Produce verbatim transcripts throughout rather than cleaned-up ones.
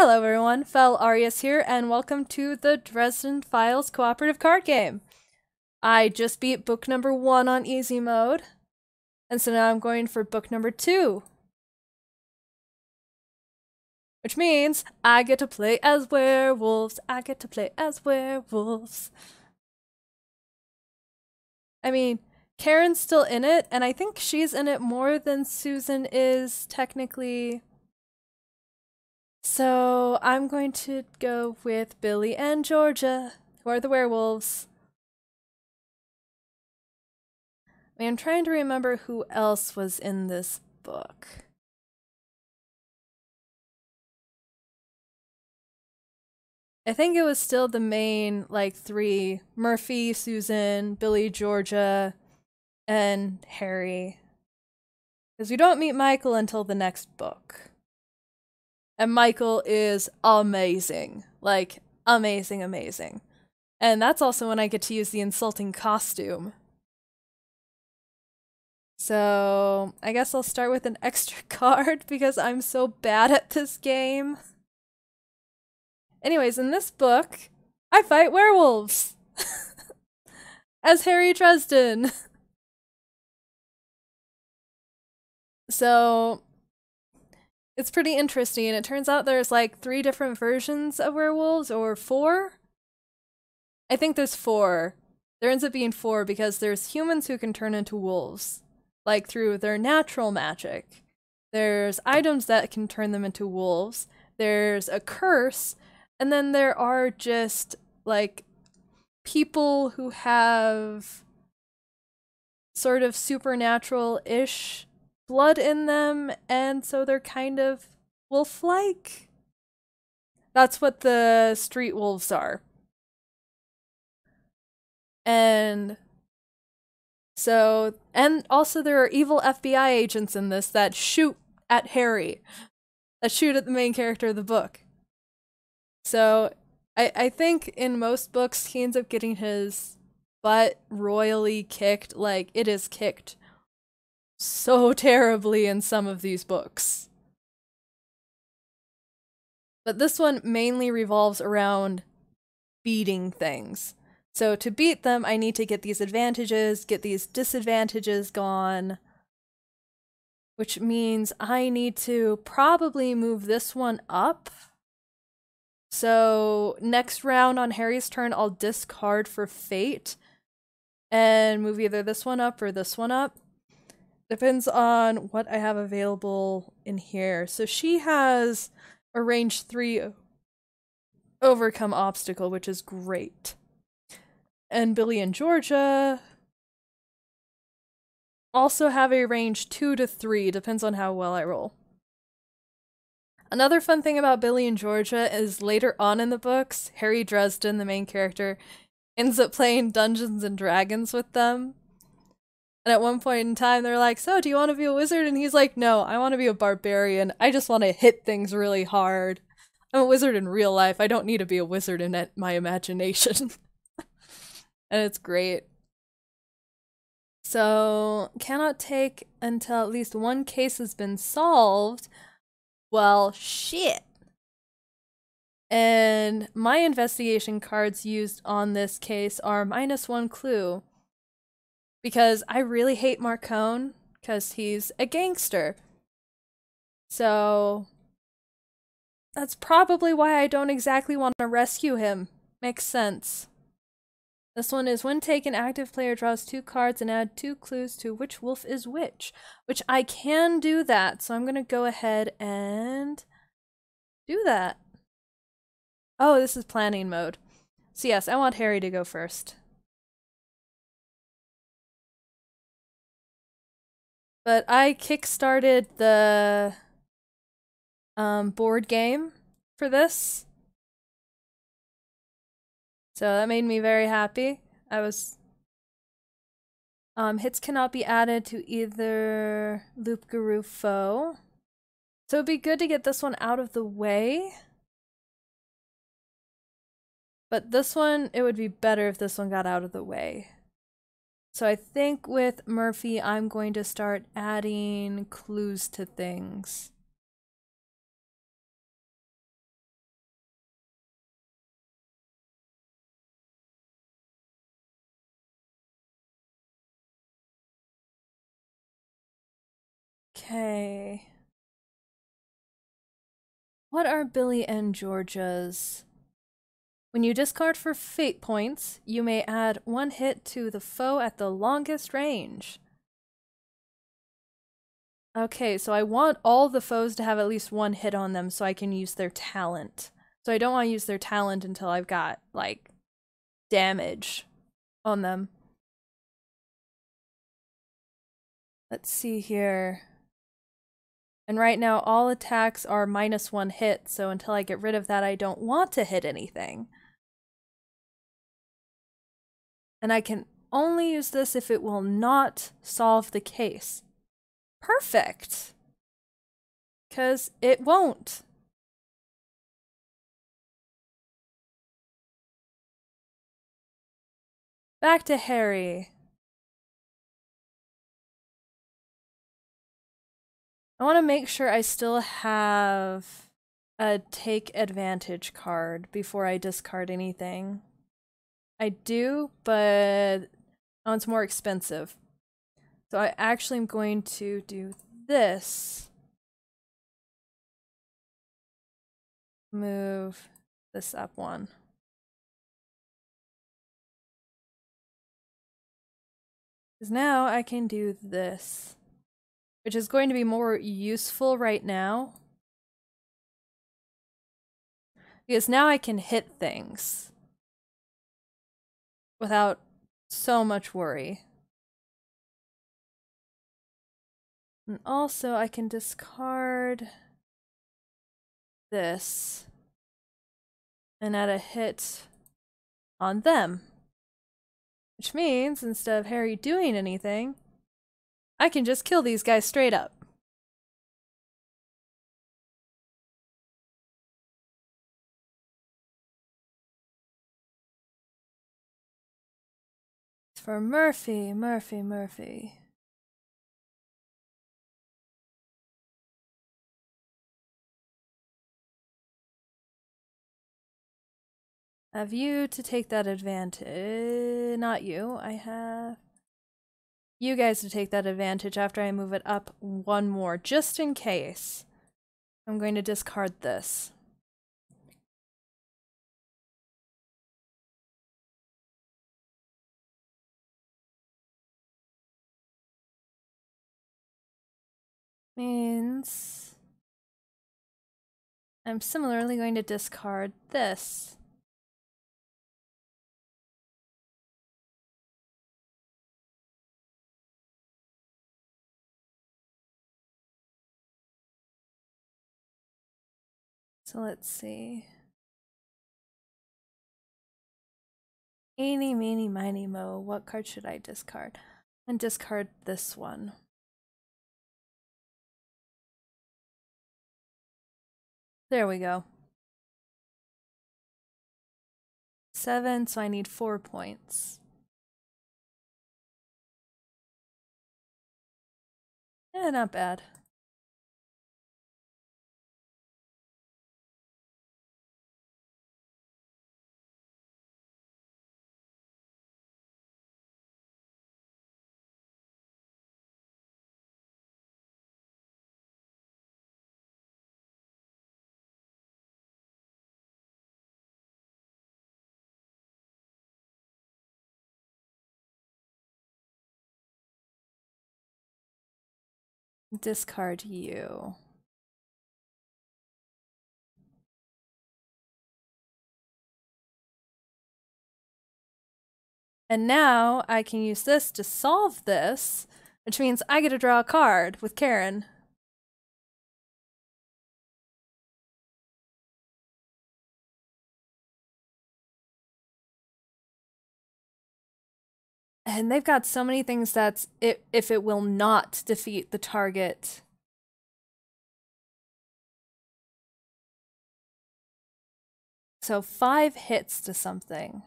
Hello everyone, FelAreus here, and welcome to the Dresden Files cooperative card game. I just beat book number one on easy mode, and so now I'm going for book number two. Which means I get to play as werewolves, I get to play as werewolves. I mean, Karen's still in it, and I think she's in it more than Susan is technically. So I'm going to go with Billy and Georgia, who are the werewolves. I mean, I'm trying to remember who else was in this book. I think it was still the main, like, three. Murphy, Susan, Billy, Georgia, and Harry. Because we don't meet Michael until the next book. And Michael is amazing. Like, amazing, amazing. And that's also when I get to use the insulting costume. So, I guess I'll start with an extra card because I'm so bad at this game. Anyways, in this book, I fight werewolves! As Harry Dresden! So, it's pretty interesting, and it turns out there's like three different versions of werewolves, or four? I think there's four. There ends up being four because there's humans who can turn into wolves, like through their natural magic. There's items that can turn them into wolves, there's a curse, and then there are just like people who have sort of supernatural-ish blood in them, and so they're kind of wolf-like. That's what the street wolves are. And so, and also there are evil F B I agents in this that shoot at Harry, that shoot at the main character of the book. So I, I think in most books he ends up getting his butt royally kicked, like it is kicked so terribly in some of these books. But this one mainly revolves around beating things. So to beat them, I need to get these advantages, get these disadvantages gone, which means I need to probably move this one up. So next round on Harry's turn, I'll discard for fate and move either this one up or this one up. Depends on what I have available in here. So she has a range three overcome obstacle, which is great. And Billy and Georgia also have a range two to three, depends on how well I roll. Another fun thing about Billy and Georgia is later on in the books, Harry Dresden, the main character, ends up playing Dungeons and Dragons with them. And at one point in time, they're like, so do you want to be a wizard? And he's like, no, I want to be a barbarian. I just want to hit things really hard. I'm a wizard in real life. I don't need to be a wizard in my imagination. And it's great. So, cannot take until at least one case has been solved. Well, shit. And my investigation cards used on this case are minus one clue. Because I really hate Marcone, because he's a gangster. So that's probably why I don't exactly want to rescue him. Makes sense. This one is, when taken, active player draws two cards and add two clues to which wolf is which. Which I can do that, so I'm going to go ahead and do that. Oh, this is planning mode. So yes, I want Harry to go first. But I kickstarted the um, board game for this. So that made me very happy. I was... Um, hits cannot be added to either Loop Guru Foe. So it'd be good to get this one out of the way. But this one, it would be better if this one got out of the way. So I think with Murphy, I'm going to start adding clues to things. Okay. What are Billy and Georgia's? When you discard for fate points, you may add one hit to the foe at the longest range. Okay, so I want all the foes to have at least one hit on them so I can use their talent. So I don't want to use their talent until I've got, like, damage on them. Let's see here. And right now all attacks are minus one hit, so until I get rid of that I don't want to hit anything. And I can only use this if it will not solve the case. Perfect! Because it won't. Back to Harry. I want to make sure I still have a take advantage card before I discard anything. I do, but oh, it's more expensive. So I actually am going to do this. Move this up one. Because now I can do this, which is going to be more useful right now. Because now I can hit things without so much worry. And also I can discard this and add a hit on them. Which means instead of Harry doing anything, I can just kill these guys straight up. For Murphy, Murphy, Murphy. Have you to take that advantage? Not you, I have. You guys to take that advantage after I move it up one more, just in case. I'm going to discard this. Means I'm similarly going to discard this. So let's see. Eeny, meeny, miny, mo. What card should I discard? And discard this one. There we go. Seven, so I need four points. Yeah, not bad. Discard you. And now I can use this to solve this, which means I get to draw a card with Karen. And they've got so many things that's it, if it will not defeat the target. So five hits to something.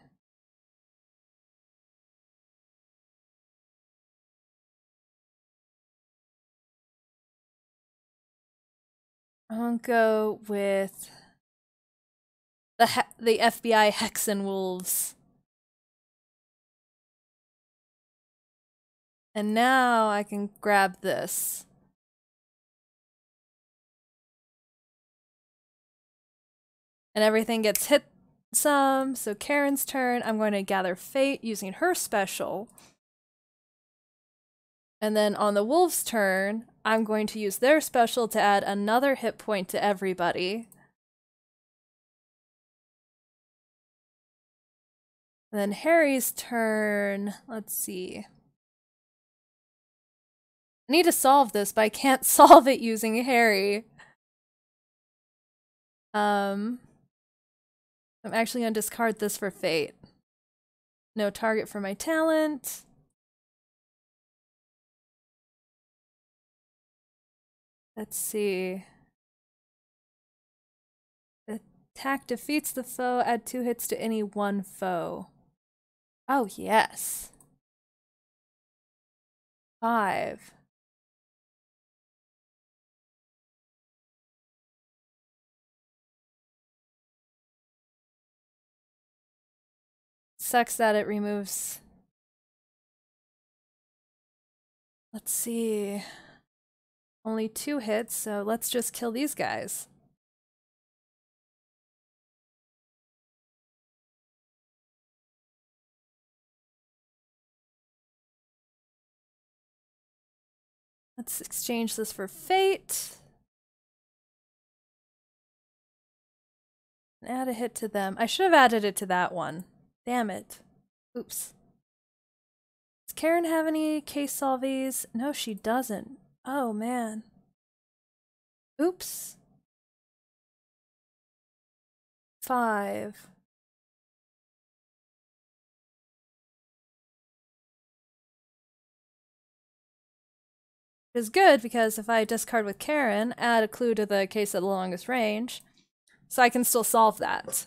I'll go with the he the F B I Hexenwolves. And now I can grab this. and everything gets hit some. So Karen's turn. I'm going to gather fate using her special. And then on the wolves' turn, I'm going to use their special to add another hit point to everybody. And then Harry's turn, let's see. I need to solve this, but I can't solve it using Harry. Um, I'm actually going to discard this for fate. No target for my talent. Let's see. Attack defeats the foe, add two hits to any one foe. Oh, yes. Five. Sucks that it removes. Let's see. Only two hits, so let's just kill these guys. Let's exchange this for fate. And add a hit to them. I should have added it to that one. Damn it. Oops. Does Karen have any case solvies? No, she doesn't. Oh, man. Oops. Five. Which is good, because if I discard with Karen, add a clue to the case at the longest range, so I can still solve that.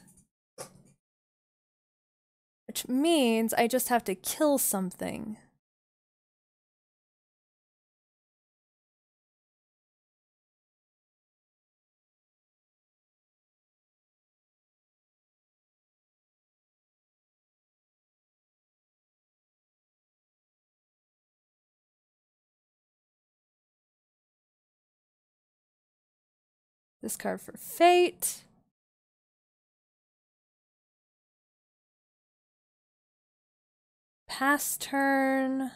Which means I just have to kill something. Discard for fate. Pass turn.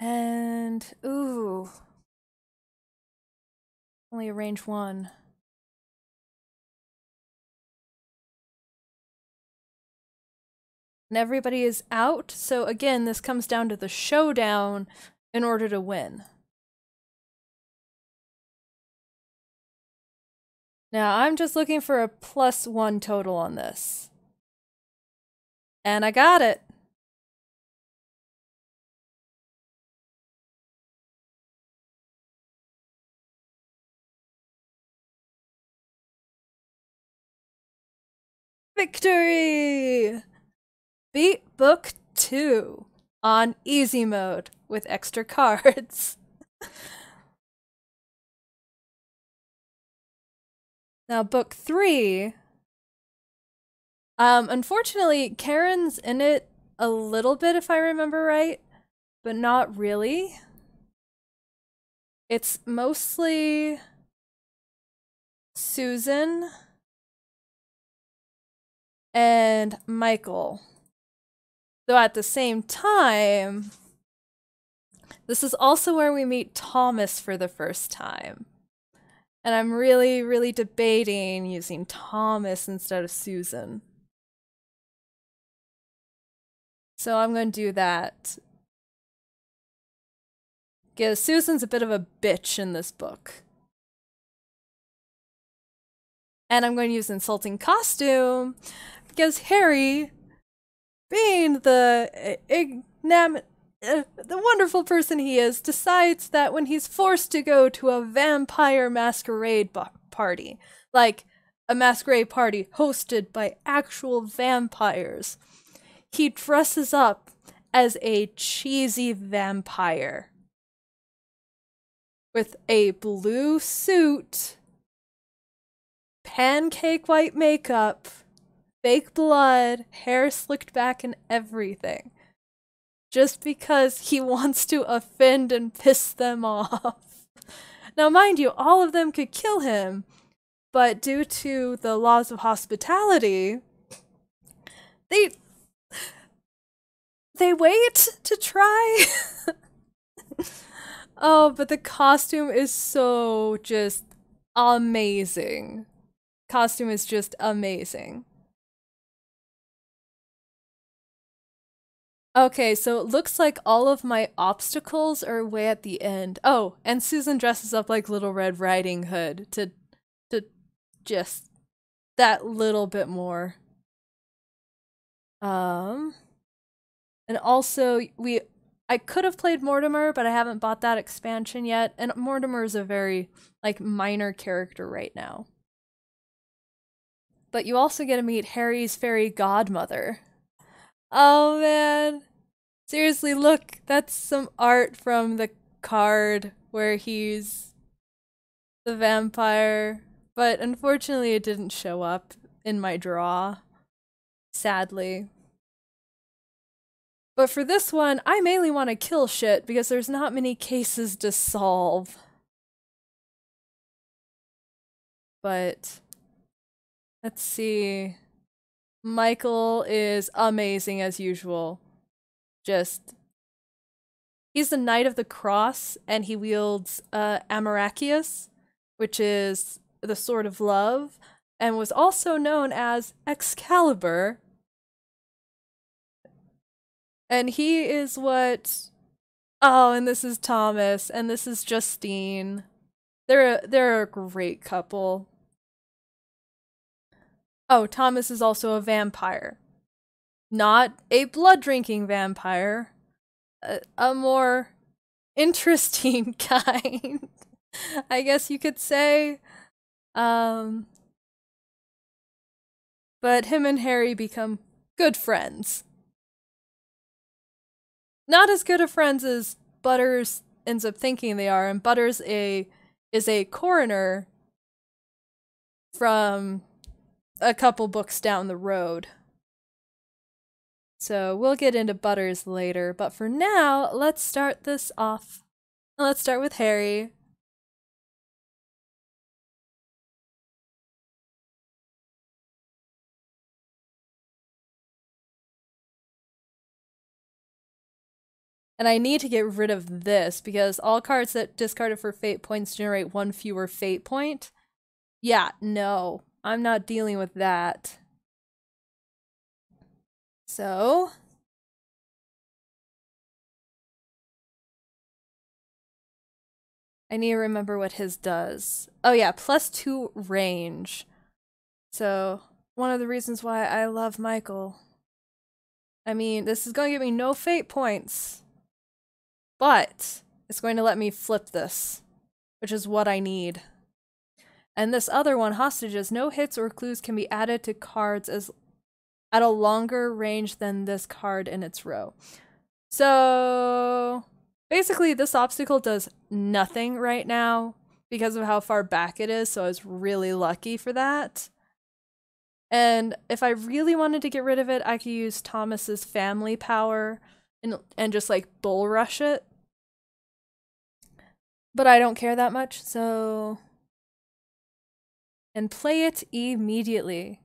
And ooh. Only a range one. And everybody is out, so again this comes down to the showdown in order to win. Now I'm just looking for a plus one total on this. And I got it. Victory! Beat book two on easy mode with extra cards. Now book three. Um, unfortunately, Karen's in it a little bit if I remember right, but not really. It's mostly Susan and Michael. Though at the same time, this is also where we meet Thomas for the first time. And I'm really, really debating using Thomas instead of Susan. So I'm going to do that. Because Susan's a bit of a bitch in this book. And I'm going to use insulting costume because Harry, being the ignominious, Uh, the wonderful person he is, decides that when he's forced to go to a vampire masquerade party, like a masquerade party hosted by actual vampires, he dresses up as a cheesy vampire with a blue suit, pancake white makeup, fake blood, hair slicked back, and everything. Just because he wants to offend and piss them off. Now, mind you, all of them could kill him, but due to the laws of hospitality, they they wait to try. Oh, but the costume is so just amazing. Costume is just amazing. Okay, so it looks like all of my obstacles are way at the end. Oh, and Susan dresses up like Little Red Riding Hood to to just that little bit more. Um and also we I could have played Mortimer, but I haven't bought that expansion yet, and Mortimer is a very like minor character right now. But you also get to meet Harry's fairy godmother. Oh man, seriously, look, that's some art from the card where he's the vampire, but unfortunately it didn't show up in my draw, sadly. But for this one, I mainly want to kill shit because there's not many cases to solve. But let's see. Michael is amazing as usual. Just, he's the Knight of the Cross, and he wields uh, Amarachius, which is the Sword of Love, and was also known as Excalibur. And he is what? Oh, and this is Thomas, and this is Justine. They're a, they're a great couple. Oh, Thomas is also a vampire. Not a blood-drinking vampire. A, a more interesting kind, I guess you could say. Um, but him and Harry become good friends. Not as good of friends as Butters ends up thinking they are, and Butters a, is a coroner from a couple books down the road. So we'll get into Butters later, but for now, let's start this off. Let's start with Harry. And I need to get rid of this because all cards that discarded for fate points generate one fewer fate point. Yeah, no, I'm not dealing with that. So, I need to remember what his does. Oh yeah, plus two range. So, one of the reasons why I love Michael. I mean, this is going to give me no fate points. But it's going to let me flip this, which is what I need. And this other one, hostages, no hits or clues can be added to cards as at a longer range than this card in its row. So basically this obstacle does nothing right now because of how far back it is, so I was really lucky for that. And if I really wanted to get rid of it, I could use Thomas's family power. And, and just like bull rush it. But I don't care that much, so. And play it immediately.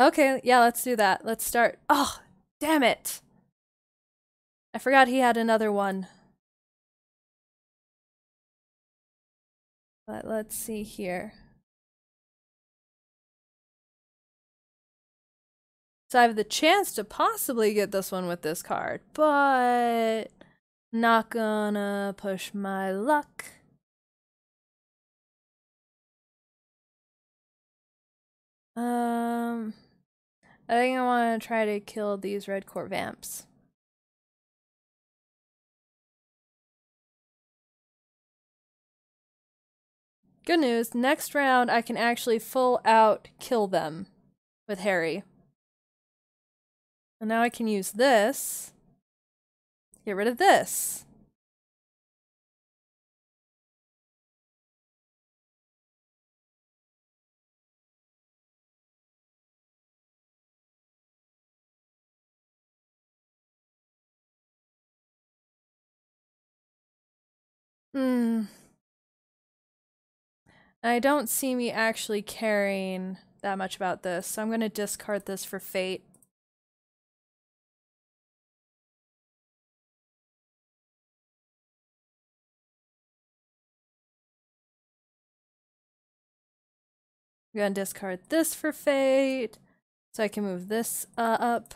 Okay, yeah, let's do that. Let's start. Oh, damn it! I forgot he had another one. But let's see here. So I have the chance to possibly get this one with this card, but not gonna push my luck. Um, I think I want to try to kill these Red Court Vamps. Good news, next round I can actually full out kill them with Harry. And now I can use this, get rid of this. Hmm. And I don't see me actually caring that much about this, so I'm going to discard this for fate. I'm going to discard this for fate, so I can move this uh, up.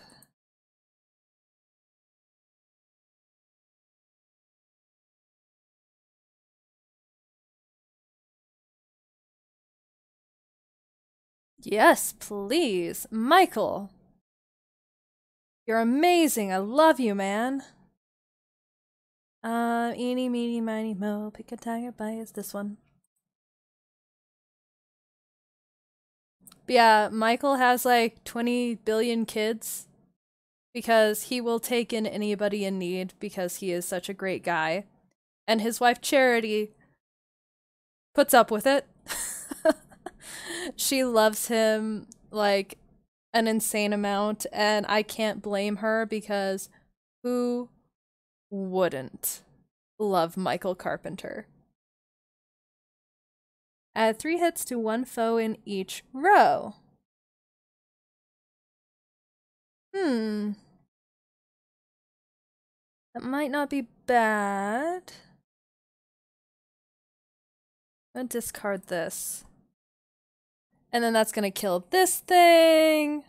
Yes, please. Michael! You're amazing. I love you, man. Uh, eeny, meeny, miny, mo. Pick a tiger by is this one. But yeah, Michael has like twenty billion kids because he will take in anybody in need because he is such a great guy. And his wife, Charity, puts up with it. She loves him like an insane amount, and I can't blame her because who wouldn't love Michael Carpenter? Add three hits to one foe in each row. Hmm. That might not be bad. I'm gonna discard this. And then that's gonna kill this thing.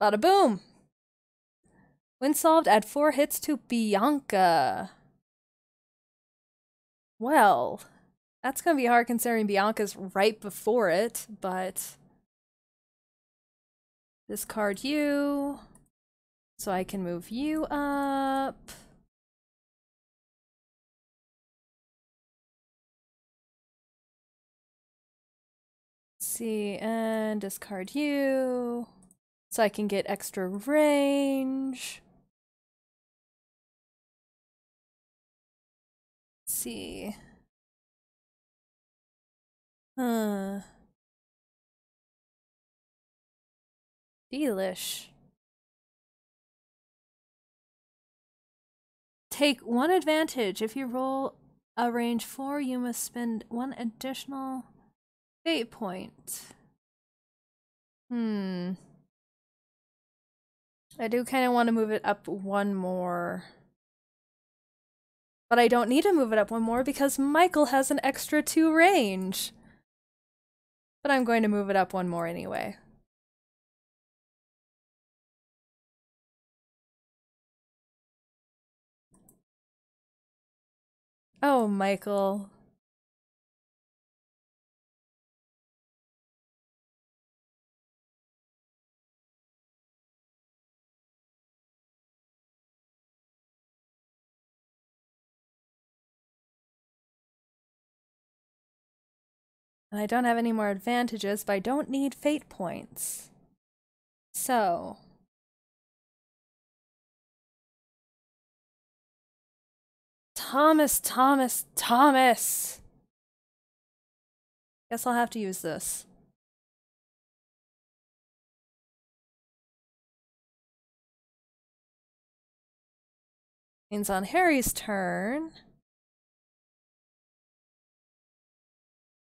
Bada boom. When solved, add four hits to Bianca. Well, that's gonna be hard considering Bianca's right before it, but discard you. So I can move you up. See, and discard you so I can get extra range. Let's see, huh? Delish. Take one advantage if you roll a range four. You must spend one additional. Fate point. Hmm. I do kind of want to move it up one more. But I don't need to move it up one more because Michael has an extra two range. But I'm going to move it up one more anyway. Oh, Michael. I don't have any more advantages, but I don't need fate points. So. Thomas, Thomas, Thomas! Guess I'll have to use this. Means on Harry's turn.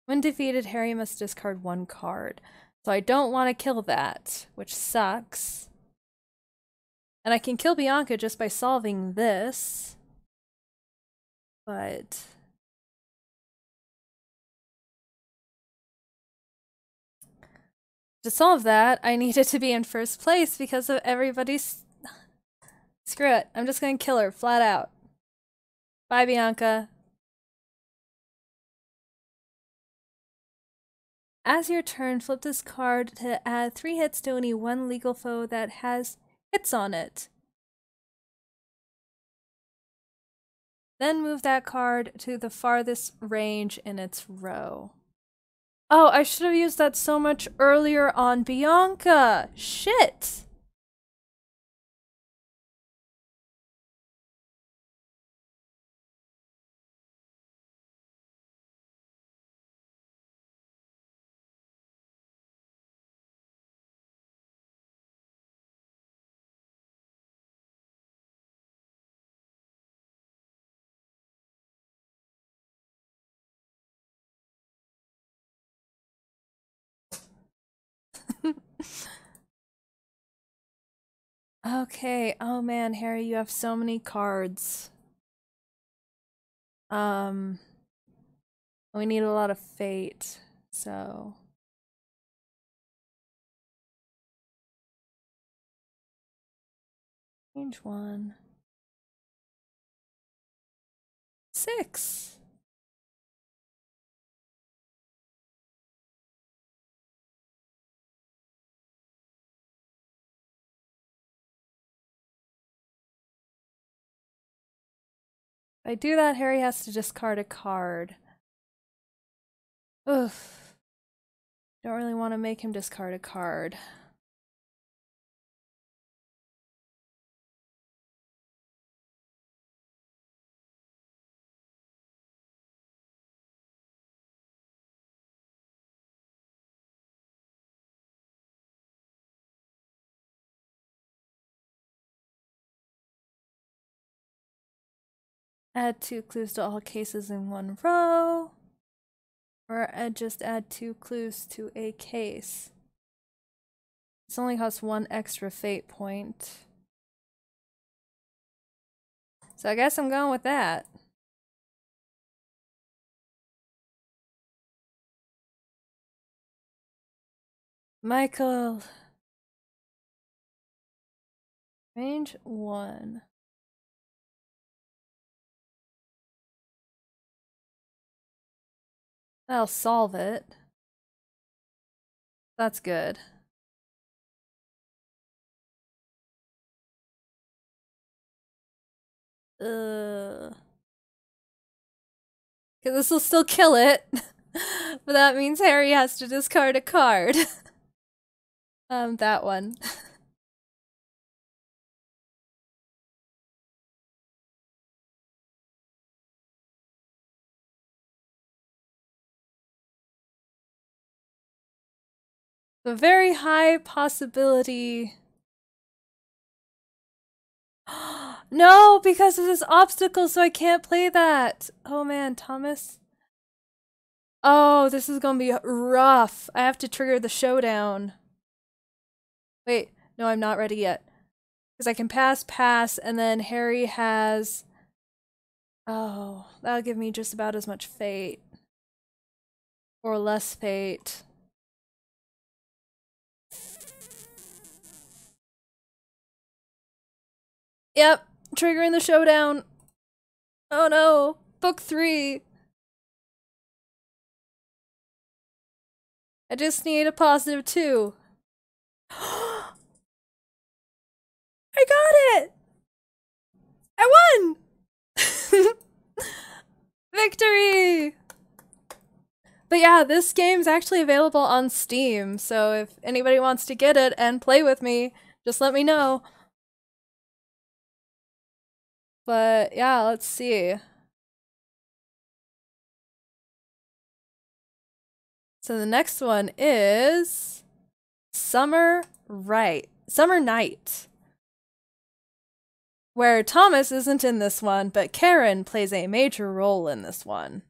When defeated, Harry must discard one card. So I don't want to kill that, which sucks. And I can kill Bianca just by solving this. But... to solve that, I needed to be in first place because of everybody's... Screw it. I'm just going to kill her, flat out. Bye, Bianca. As your turn, flip this card to add three hits to any one legal foe that has hits on it. Then move that card to the farthest range in its row. Oh, I should have used that so much earlier on Bianca! Shit! Okay, oh man, Harry, you have so many cards. Um, we need a lot of fate, so... Change one. Six! If I do that, Harry has to discard a card. Oof. Don't really want to make him discard a card. Add two clues to all cases in one row, or add, just add two clues to a case. This only costs one extra fate point. So I guess I'm going with that. Michael. Range one. I'll solve it. That's good. Uh, okay, this will still kill it, but that means Harry has to discard a card. um, that one. A very high possibility. No, because of this obstacle, so I can't play that. Oh man, Thomas. Oh, this is gonna be rough. I have to trigger the showdown. Wait, no, I'm not ready yet. Because I can pass, pass, and then Harry has... Oh, that'll give me just about as much fate. Or less fate. Yep, triggering the showdown. Oh no, book three. I just need a positive two. I got it! I won! Victory! But yeah, this game's actually available on Steam, so if anybody wants to get it and play with me, just let me know. But yeah, let's see. So the next one is Summer Right Summer Night. Where Thomas isn't in this one, but Karen plays a major role in this one.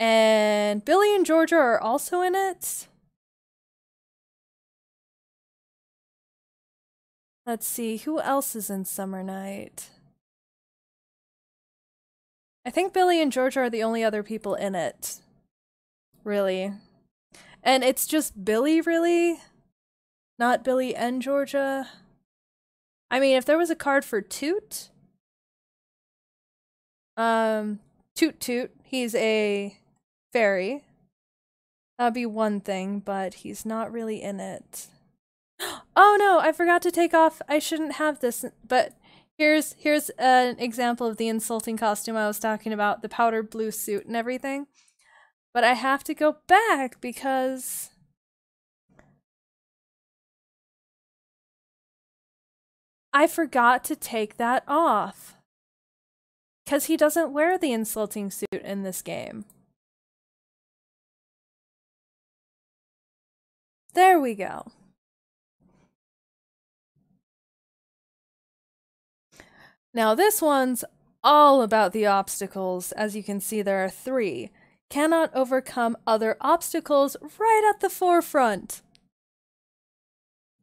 And Billy and Georgia are also in it. Let's see, who else is in Summer Night? I think Billy and Georgia are the only other people in it, really. And it's just Billy, really? Not Billy and Georgia? I mean, if there was a card for Toot, um, Toot Toot, he's a fairy. That'd be one thing, but he's not really in it. Oh no, I forgot to take off, I shouldn't have this, but... Here's here's an example of the insulting costume I was talking about, the powder blue suit and everything. But I have to go back because I forgot to take that off. Because he doesn't wear the insulting suit in this game. There we go. Now this one's all about the obstacles. As you can see, there are three. Cannot overcome other obstacles right at the forefront.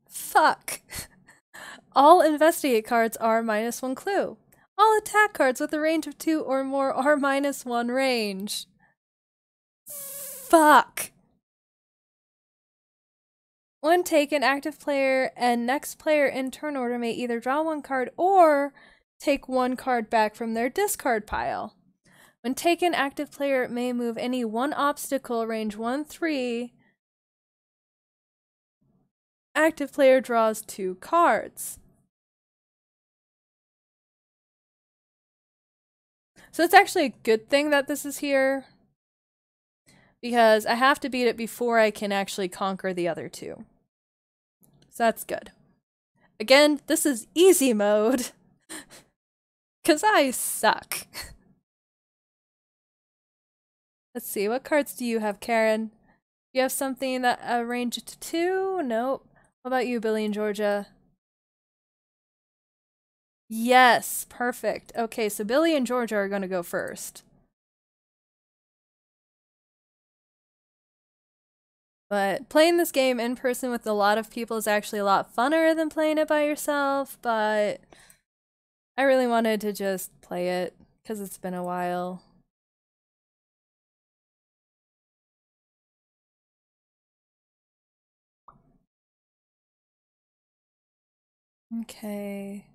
Fuck. All investigate cards are minus one clue. All attack cards with a range of two or more are minus one range. Fuck. When taken, active player and next player in turn order may either draw one card or take one card back from their discard pile. When taken, active player may move any one obstacle range one three. Active player draws two cards. So it's actually a good thing that this is here, because I have to beat it before I can actually conquer the other two. So that's good. Again, this is easy mode, because I suck. Let's see, what cards do you have, Karen? You have something that uh, ranged to two? Nope. How about you, Billy and Georgia? Yes, perfect. Okay, so Billy and Georgia are going to go first. But playing this game in person with a lot of people is actually a lot funner than playing it by yourself, but I really wanted to just play it because it's been a while. Okay.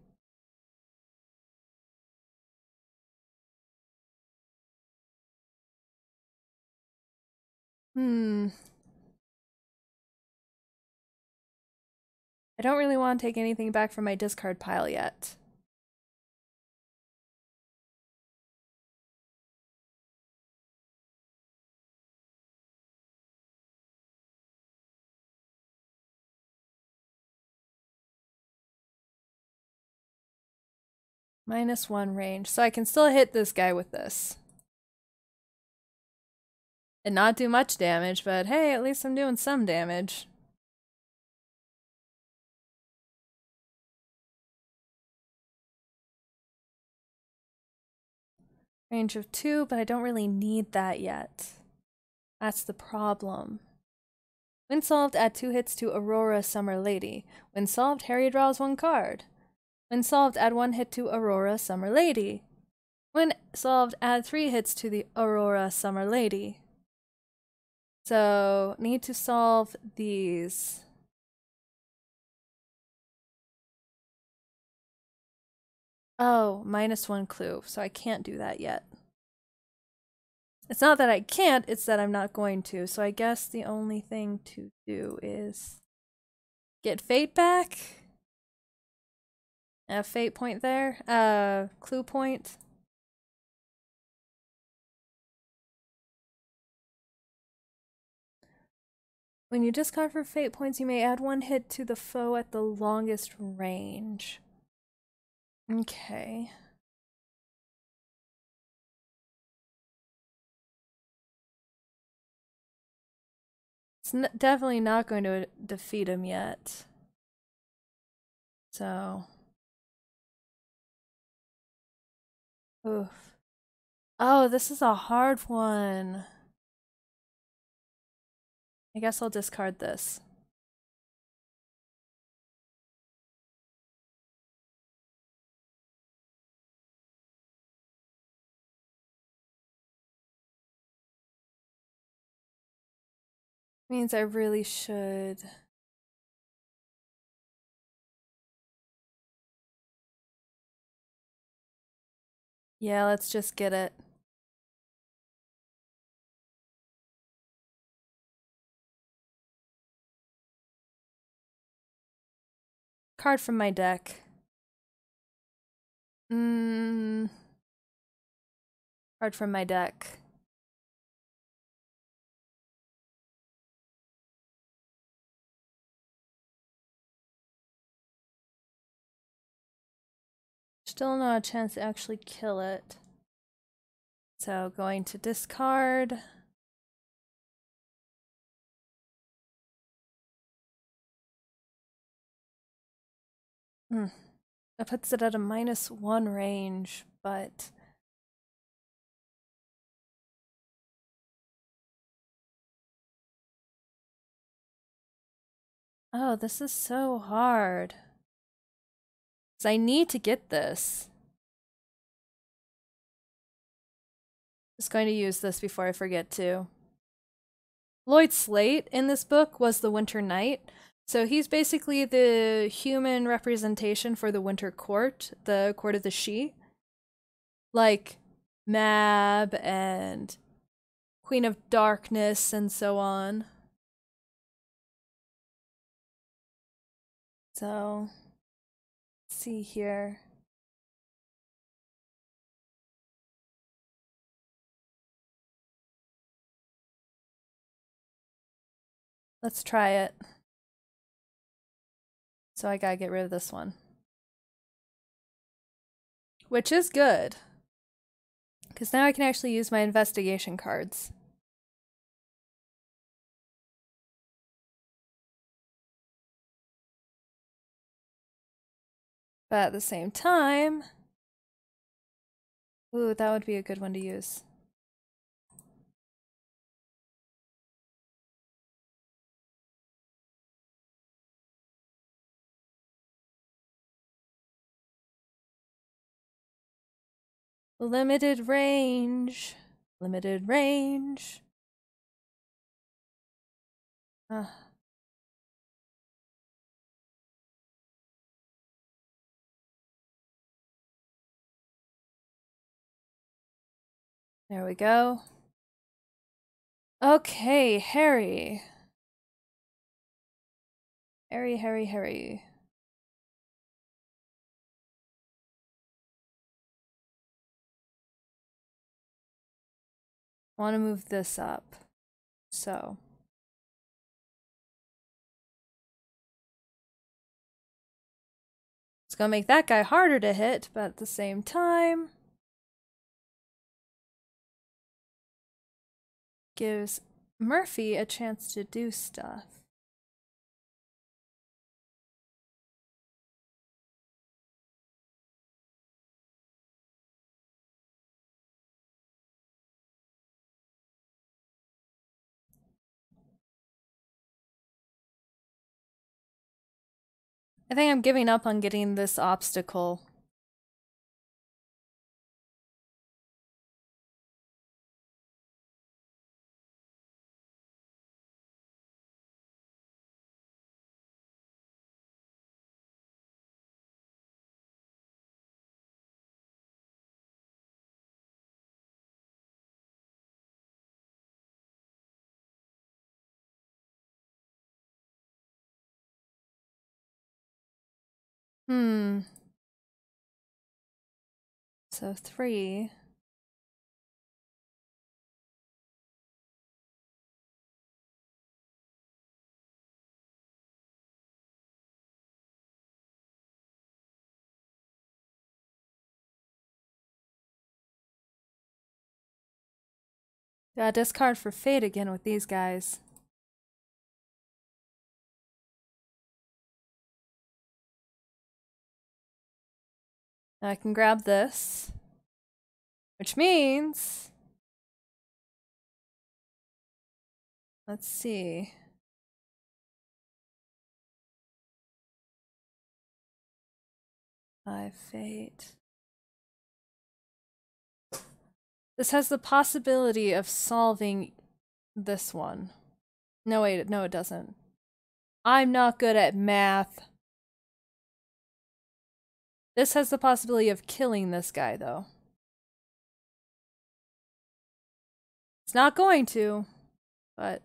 Hmm. I don't really want to take anything back from my discard pile yet. Minus one range, so I can still hit this guy with this. And not do much damage, but hey, at least I'm doing some damage. Range of two, but I don't really need that yet. That's the problem. When solved, add two hits to Aurora, Summer Lady. When solved, Harry draws one card. When solved, add one hit to Aurora, Summer Lady. When solved, add three hits to the Aurora, Summer Lady. So, need to solve these. Oh, minus one clue, so I can't do that yet. It's not that I can't, it's that I'm not going to, so I guess the only thing to do is get Fate back. A fate point there, uh, clue point. When you discard for fate points, you may add one hit to the foe at the longest range. Okay. It's n- definitely not going to defeat him yet. So. Oof. Oh, this is a hard one. I guess I'll discard this. Means I really should. Yeah, let's just get it. Card from my deck. Mmm. Card from my deck. Still not a chance to actually kill it. So going to discard. Hmm. That puts it at a minus one range, but oh, this is so hard. 'Cause I need to get this. Just going to use this before I forget to. Lloyd Slate in this book was the Winter Knight. So he's basically the human representation for the Winter Court, the Court of the She. Like Mab and Queen of Darkness and so on. So, let's see here. Let's try it. So I gotta get rid of this one. Which is good. Because now I can actually use my investigation cards. But at the same time... Ooh, that would be a good one to use. Limited range. Limited range. Uh. There we go. Okay, Harry. Harry, Harry, Harry. I want to move this up, so. It's gonna make that guy harder to hit, but at the same time, gives Murphy a chance to do stuff. I think I'm giving up on getting this obstacle. Hmm. So three. Gotta discard for fate again with these guys. I can grab this, which means, let's see. Five fate. This has the possibility of solving this one. No, wait, no, it doesn't. I'm not good at math. This has the possibility of killing this guy, though. It's not going to, but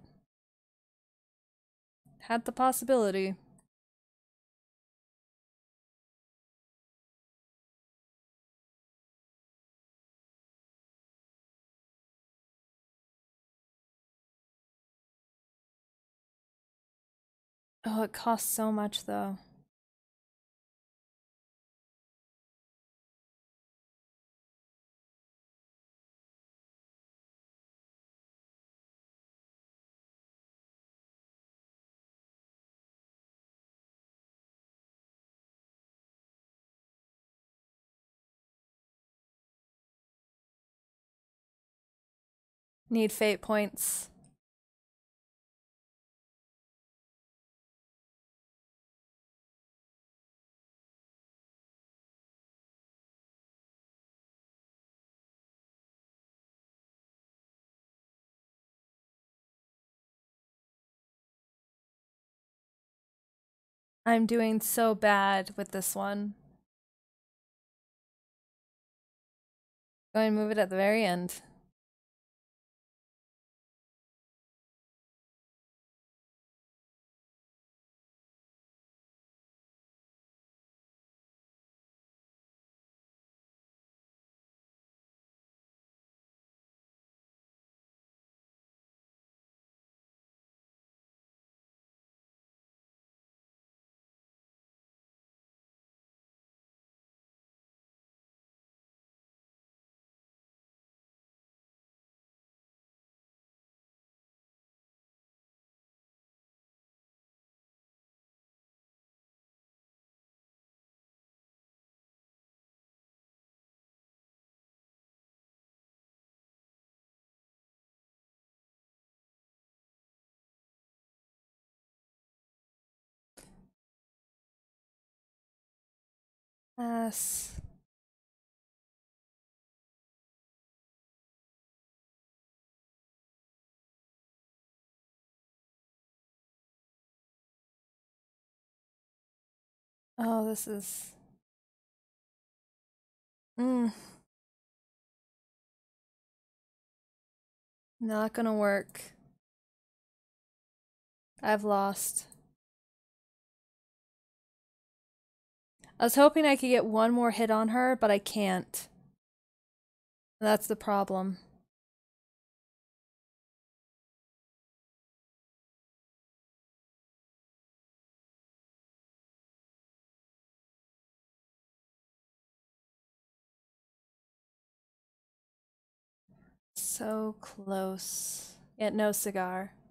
had the possibility. Oh, it costs so much, though. Need fate points. I'm doing so bad with this one. Go and move it at the very end. Yes. Oh, this is... Mm. Not gonna work. I've lost. I was hoping I could get one more hit on her, but I can't. That's the problem. So close. Yet no cigar.